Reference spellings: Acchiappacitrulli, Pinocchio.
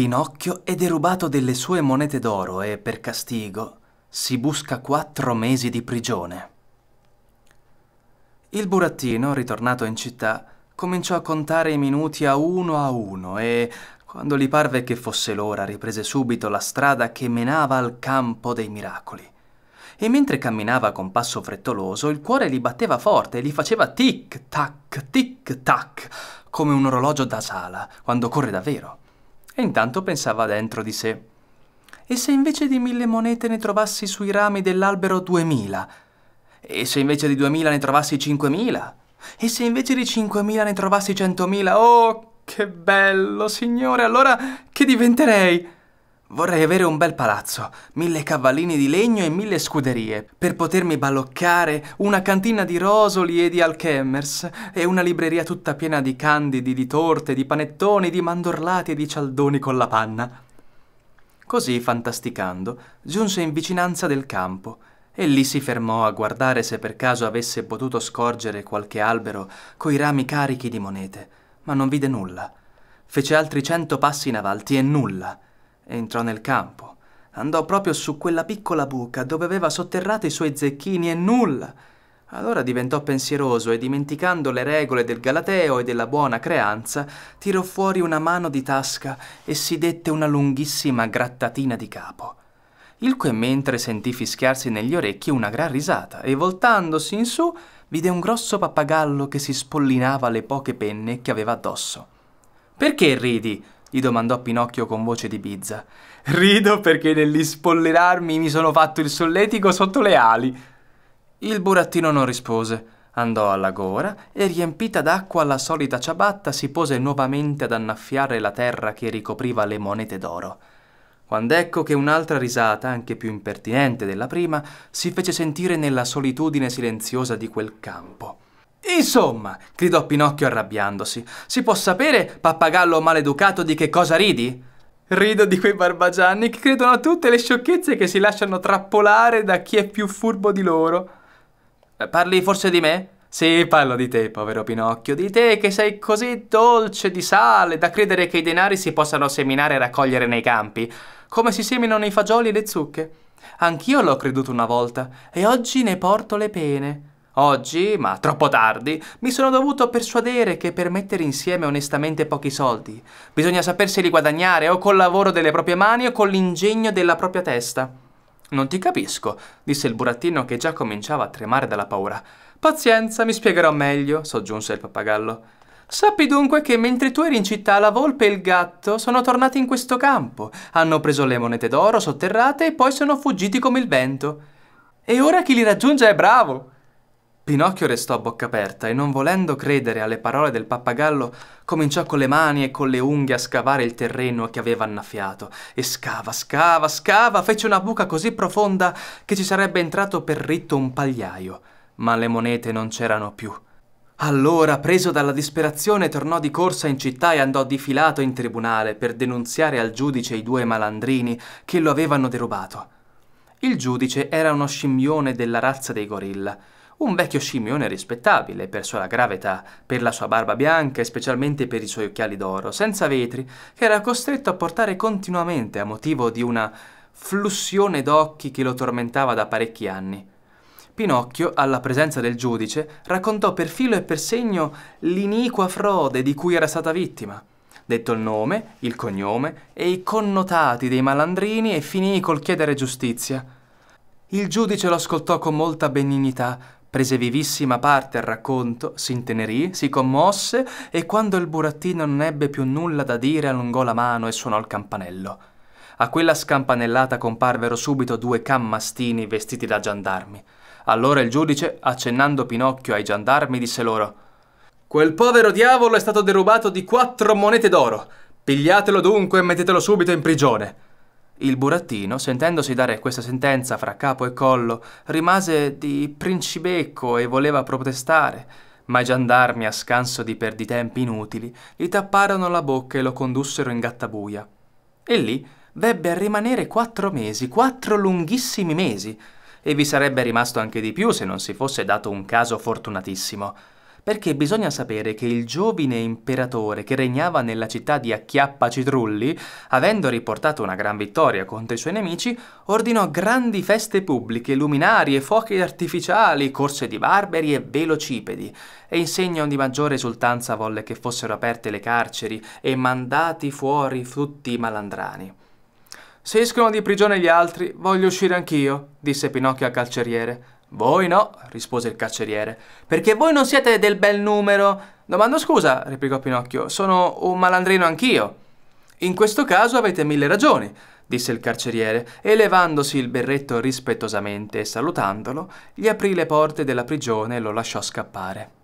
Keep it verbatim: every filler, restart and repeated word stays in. Pinocchio è derubato delle sue monete d'oro e, per castigo, si busca quattro mesi di prigione. Il burattino, ritornato in città, cominciò a contare i minuti a uno a uno e, quando gli parve che fosse l'ora, riprese subito la strada che menava al campo dei miracoli. E mentre camminava con passo frettoloso, il cuore gli batteva forte e gli faceva tic-tac, tic-tac, come un orologio da sala, quando corre davvero. E intanto pensava dentro di sé: e se invece di mille monete ne trovassi sui rami dell'albero duemila? E se invece di duemila ne trovassi cinquemila? E se invece di cinquemila ne trovassi centomila? Oh, che bello, signore! Allora che diventerei? Vorrei avere un bel palazzo, mille cavallini di legno e mille scuderie, per potermi balloccare, una cantina di rosoli e di alchemers, e una libreria tutta piena di candidi, di torte, di panettoni, di mandorlati e di cialdoni con la panna. Così, fantasticando, giunse in vicinanza del campo, e lì si fermò a guardare se per caso avesse potuto scorgere qualche albero coi rami carichi di monete, ma non vide nulla. Fece altri cento passi in avanti e nulla. Entrò nel campo, andò proprio su quella piccola buca dove aveva sotterrato i suoi zecchini e nulla. Allora diventò pensieroso e, dimenticando le regole del galateo e della buona creanza, tirò fuori una mano di tasca e si dette una lunghissima grattatina di capo. Il che mentre sentì fischiarsi negli orecchi una gran risata e, voltandosi in su, vide un grosso pappagallo che si spollinava le poche penne che aveva addosso. «Perché ridi?» gli domandò Pinocchio con voce di bizza. «Rido perché nell'ispollerarmi mi sono fatto il solletico sotto le ali». Il burattino non rispose, andò alla gora e, riempita d'acqua la solita ciabatta, si pose nuovamente ad annaffiare la terra che ricopriva le monete d'oro. Quand'ecco che un'altra risata, anche più impertinente della prima, si fece sentire nella solitudine silenziosa di quel campo. «Insomma», gridò Pinocchio arrabbiandosi, «si può sapere, pappagallo maleducato, di che cosa ridi?» «Rido di quei barbagianni che credono a tutte le sciocchezze che si lasciano trappolare da chi è più furbo di loro». «Parli forse di me?» «Sì, parlo di te, povero Pinocchio, di te che sei così dolce di sale da credere che i denari si possano seminare e raccogliere nei campi, come si seminano i fagioli e le zucche. Anch'io l'ho creduto una volta e oggi ne porto le pene. Oggi, ma troppo tardi, mi sono dovuto persuadere che per mettere insieme onestamente pochi soldi bisogna saperseli guadagnare o col lavoro delle proprie mani o con l'ingegno della propria testa». «Non ti capisco», disse il burattino, che già cominciava a tremare dalla paura. «Pazienza, mi spiegherò meglio», soggiunse il pappagallo. «Sappi dunque che mentre tu eri in città la volpe e il gatto sono tornati in questo campo, hanno preso le monete d'oro sotterrate e poi sono fuggiti come il vento. E ora chi li raggiunge è bravo». Pinocchio restò a bocca aperta e, non volendo credere alle parole del pappagallo, cominciò con le mani e con le unghie a scavare il terreno che aveva annaffiato. E scava, scava, scava, fece una buca così profonda che ci sarebbe entrato per ritto un pagliaio, ma le monete non c'erano più. Allora, preso dalla disperazione, tornò di corsa in città e andò difilato in tribunale per denunziare al giudice i due malandrini che lo avevano derubato. Il giudice era uno scimmione della razza dei gorilla, un vecchio scimmione rispettabile per sua grave età, per la sua barba bianca e specialmente per i suoi occhiali d'oro, senza vetri, che era costretto a portare continuamente a motivo di una flussione d'occhi che lo tormentava da parecchi anni. Pinocchio, alla presenza del giudice, raccontò per filo e per segno l'iniqua frode di cui era stata vittima, detto il nome, il cognome e i connotati dei malandrini, e finì col chiedere giustizia. Il giudice lo ascoltò con molta benignità, prese vivissima parte al racconto, si intenerì, si commosse e, quando il burattino non ebbe più nulla da dire, allungò la mano e suonò il campanello. A quella scampanellata comparvero subito due cammastini vestiti da giandarmi. Allora il giudice, accennando Pinocchio ai giandarmi, disse loro: «Quel povero diavolo è stato derubato di quattro monete d'oro. Pigliatelo dunque e mettetelo subito in prigione». Il burattino, sentendosi dare questa sentenza fra capo e collo, rimase di principecco e voleva protestare, ma i giandarmi, a scanso di perditempi inutili, gli tapparono la bocca e lo condussero in gattabuia. E lì vebbe a rimanere quattro mesi, quattro lunghissimi mesi, e vi sarebbe rimasto anche di più se non si fosse dato un caso fortunatissimo. perché bisogna sapere che il giovine imperatore che regnava nella città di Acchiappacitrulli, avendo riportato una gran vittoria contro i suoi nemici, ordinò grandi feste pubbliche, luminarie, fuochi artificiali, corse di barberi e velocipedi, e in segno di maggiore esultanza volle che fossero aperte le carceri e mandati fuori tutti i malandrani. «Se escono di prigione gli altri, voglio uscire anch'io», disse Pinocchio al carceriere. «Voi no», rispose il carceriere, «perché voi non siete del bel numero». «Domando scusa», replicò Pinocchio, «sono un malandrino anch'io». «In questo caso avete mille ragioni», disse il carceriere, e levandosi il berretto rispettosamente e salutandolo, gli aprì le porte della prigione e lo lasciò scappare.